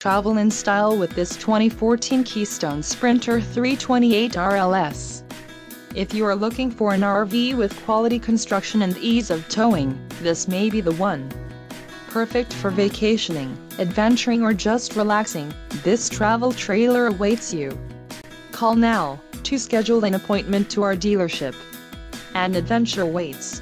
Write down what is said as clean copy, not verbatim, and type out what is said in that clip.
Travel in style with this 2014 Keystone Sprinter 328 RLS. If you are looking for an RV with quality construction and ease of towing, this may be the one. Perfect for vacationing, adventuring or just relaxing, this travel trailer awaits you. Call now to schedule an appointment to our dealership. An adventure awaits.